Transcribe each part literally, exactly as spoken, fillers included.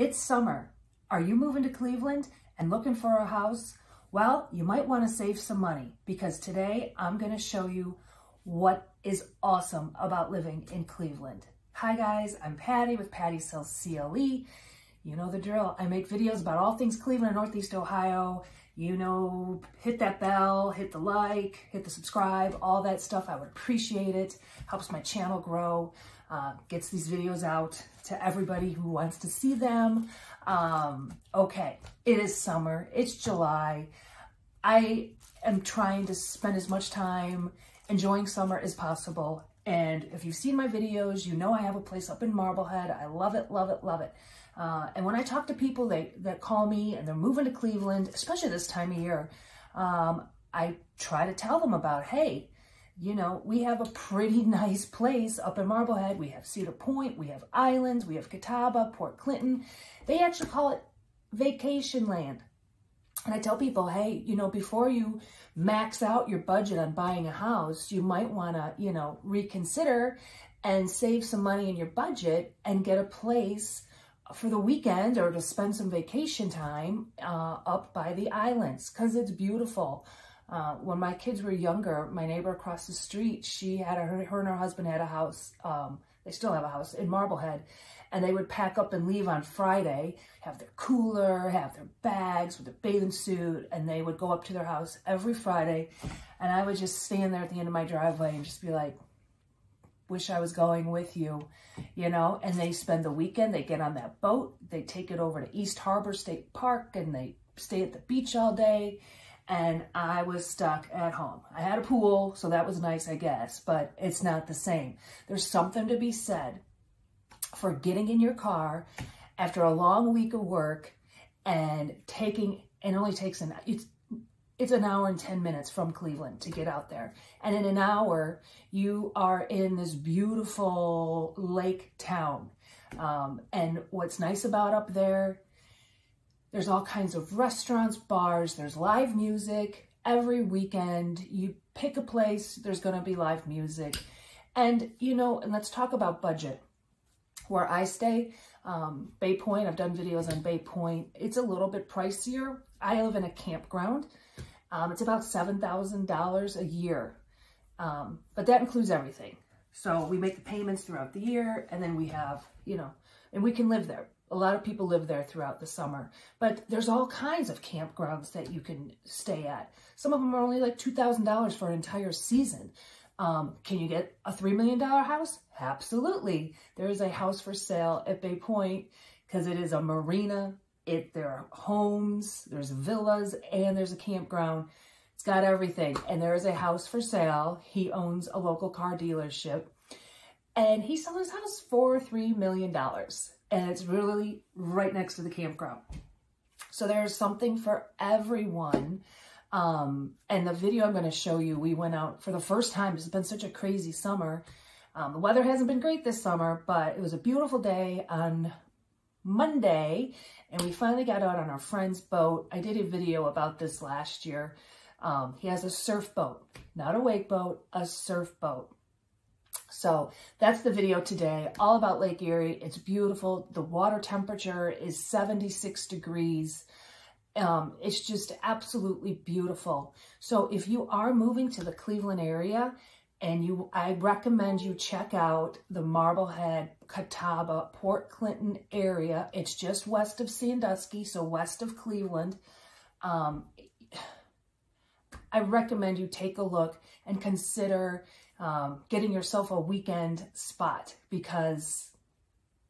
It's summer. Are you moving to Cleveland and looking for a house? Well, you might want to save some money because today I'm going to show you what is awesome about living in Cleveland. Hi guys, I'm Patty with Patty Sells C L E. You know the drill. I make videos about all things Cleveland and Northeast Ohio. You know, hit that bell, hit the like, hit the subscribe, all that stuff. I would appreciate it. Helps my channel grow, uh, gets these videos out to everybody who wants to see them. Um, okay, it is summer, it's July. I am trying to spend as much time enjoying summer as possible. And if you've seen my videos, you know I have a place up in Marblehead. I love it, love it, love it. Uh, and when I talk to people they, that call me and they're moving to Cleveland, especially this time of year, um, I try to tell them about, hey, you know, we have a pretty nice place up in Marblehead. We have Cedar Point, we have islands, we have Catawba, Port Clinton. They actually call it Vacationland. And I tell people, hey, you know, before you max out your budget on buying a house, you might want to, you know, reconsider and save some money in your budget and get a place for the weekend or to spend some vacation time uh, up by the islands because it's beautiful. Uh, when my kids were younger, my neighbor across the street, she had a, her and her husband had a house. Um, they still have a house in Marblehead. And they would pack up and leave on Friday, have their cooler, have their bags with their bathing suit, and they would go up to their house every Friday. And I would just stand there at the end of my driveway and just be like, wish I was going with you, you know? And they spend the weekend, they get on that boat, they take it over to East Harbor State Park, and they stay at the beach all day. And I was stuck at home. I had a pool, so that was nice, I guess, but it's not the same. There's something to be said for getting in your car after a long week of work and taking, it only takes an, it's, it's an hour and ten minutes from Cleveland to get out there. And in an hour, you are in this beautiful lake town. Um, and what's nice about up there, there's all kinds of restaurants, bars, there's live music. Every weekend, you pick a place, there's gonna be live music. And, you know, and let's talk about budget. Where I stay, um, Bay Point, I've done videos on Bay Point. It's a little bit pricier. I live in a campground. Um, it's about seven thousand dollars a year, um, but that includes everything. So we make the payments throughout the year, and then we have, you know, and we can live there. A lot of people live there throughout the summer, but there's all kinds of campgrounds that you can stay at. Some of them are only like two thousand dollars for an entire season. Um, can you get a three million dollar house? Absolutely. There is a house for sale at Bay Point because it is a marina. It, there are homes, there's villas, and there's a campground. It's got everything. And there is a house for sale. He owns a local car dealership. And he's selling his house for three million dollars. And it's really right next to the campground. So there's something for everyone. Um, and the video I'm going to show you, we went out for the first time. It's been such a crazy summer. Um, the weather hasn't been great this summer, but it was a beautiful day on Monday. And we finally got out on our friend's boat. I did a video about this last year. Um, he has a surf boat, not a wake boat, a surf boat. So that's the video today, all about Lake Erie. It's beautiful. The water temperature is seventy-six degrees. Um, it's just absolutely beautiful. So if you are moving to the Cleveland area, and you, I recommend you check out the Marblehead, Catawba, Port Clinton area. It's just west of Sandusky, so west of Cleveland. Um, I recommend you take a look and consider um, getting yourself a weekend spot because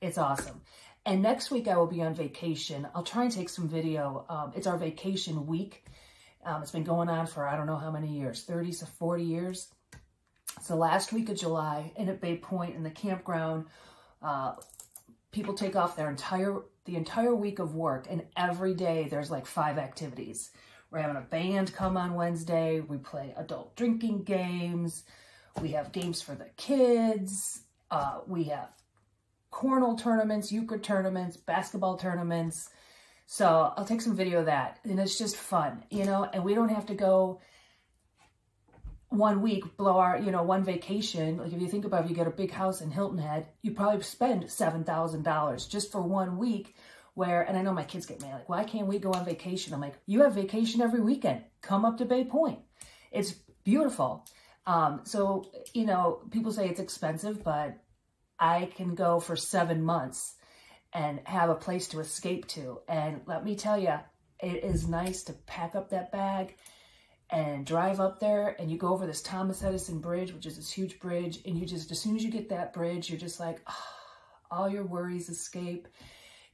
it's awesome. And next week I will be on vacation. I'll try and take some video. Um, it's our vacation week. Um, it's been going on for, I don't know how many years, thirty to forty years. It's the last week of July, and at Bay Point in the campground, uh, people take off their entire, the entire week of work. And every day there's like five activities. We're having a band come on Wednesday. We play adult drinking games. We have games for the kids. Uh, we have cornhole tournaments, Euchre tournaments, basketball tournaments. So I'll take some video of that. And it's just fun, you know, and we don't have to go one week, blow our, you know, one vacation. Like if you think about it, if you get a big house in Hilton Head, you probably spend seven thousand dollars just for one week where, and I know my kids get mad, like, why can't we go on vacation? I'm like, you have vacation every weekend. Come up to Bay Point. It's beautiful. Um, so, you know, people say it's expensive, but I can go for seven months and have a place to escape to. And let me tell you, it is nice to pack up that bag and drive up there, and you go over this Thomas Edison Bridge, which is this huge bridge, and you just, as soon as you get that bridge, you're just like, oh, all your worries escape.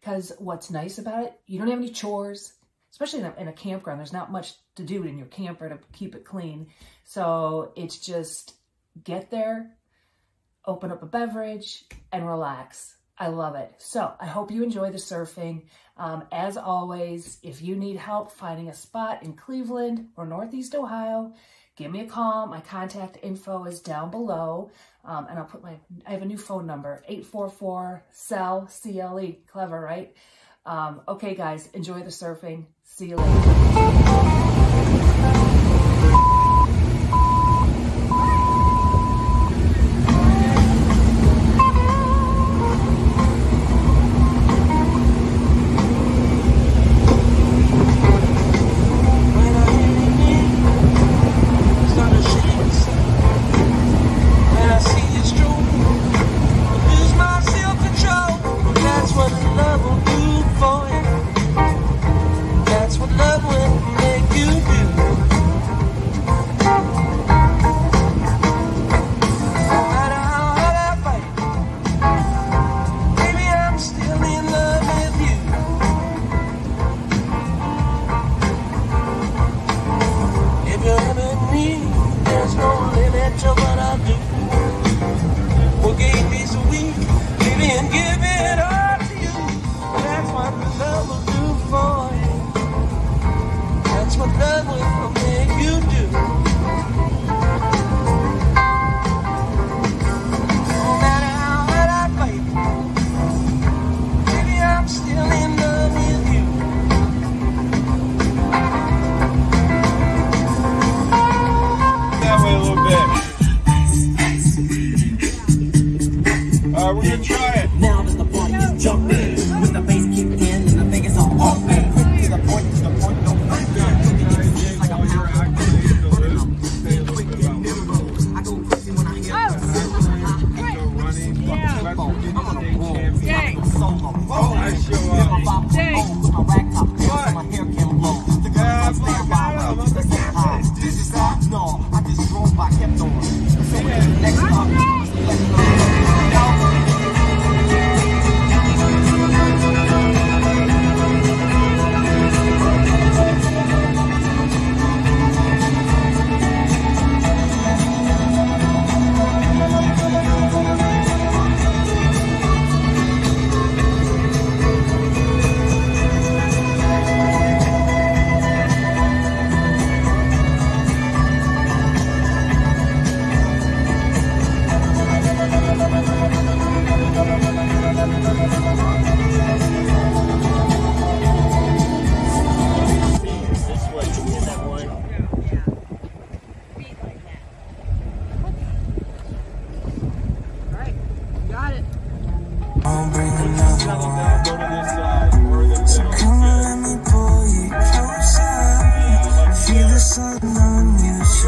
Because what's nice about it, you don't have any chores, especially in a, in a campground. There's not much to do in your camper to keep it clean. So it's just get there, open up a beverage, and relax. I love it. So I hope you enjoy the surfing. Um, as always, if you need help finding a spot in Cleveland or Northeast Ohio, give me a call. My contact info is down below. Um, and I'll put my, I have a new phone number, eight four four S E L L C L E. Clever, right? Um, okay, guys, enjoy the surfing. See you later.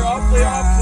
Off the off